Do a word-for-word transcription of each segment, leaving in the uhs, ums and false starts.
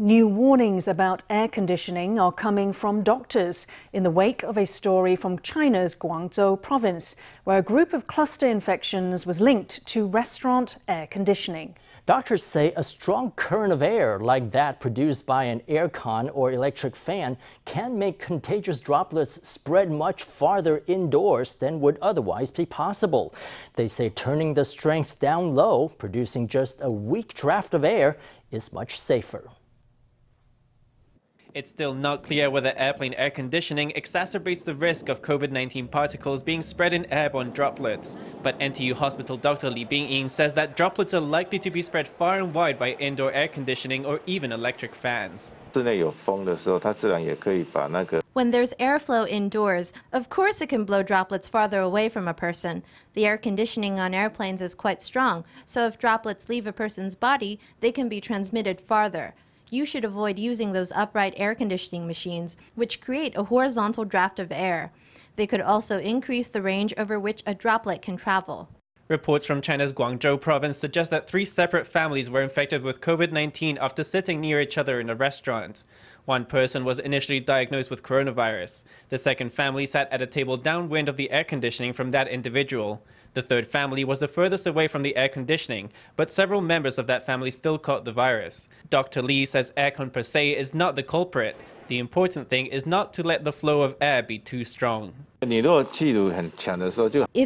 New warnings about air conditioning are coming from doctors in the wake of a story from China's Guangzhou province, where a group of cluster infections was linked to restaurant air conditioning. Doctors say a strong current of air like that produced by an aircon or electric fan can make contagious droplets spread much farther indoors than would otherwise be possible. They say turning the strength down low, producing just a weak draft of air, is much safer. It's still not clear whether airplane air conditioning exacerbates the risk of COVID nineteen particles being spread in airborne droplets. But N T U Hospital Doctor Lee Ping-ing says that droplets are likely to be spread far and wide by indoor air conditioning or even electric fans. When there's airflow indoors, of course it can blow droplets farther away from a person. The air conditioning on airplanes is quite strong, so if droplets leave a person's body, they can be transmitted farther. You should avoid using those upright air conditioning machines, which create a horizontal draft of air. They could also increase the range over which a droplet can travel. Reports from China's Guangzhou province suggest that three separate families were infected with COVID nineteen after sitting near each other in a restaurant. One person was initially diagnosed with coronavirus. The second family sat at a table downwind of the air conditioning from that individual. The third family was the furthest away from the air conditioning, but several members of that family still caught the virus. Doctor Lee says aircon per se is not the culprit. The important thing is not to let the flow of air be too strong. If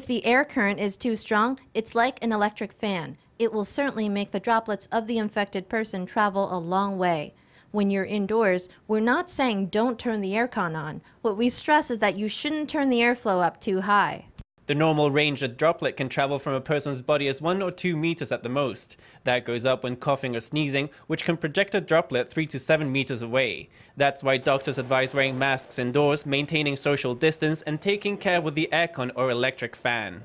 the air current is too strong, it's like an electric fan. It will certainly make the droplets of the infected person travel a long way. When you're indoors, we're not saying don't turn the aircon on. What we stress is that you shouldn't turn the airflow up too high. The normal range a droplet can travel from a person's body is one or two meters at the most. That goes up when coughing or sneezing, which can project a droplet three to seven meters away. That's why doctors advise wearing masks indoors, maintaining social distance, and taking care with the aircon or electric fan.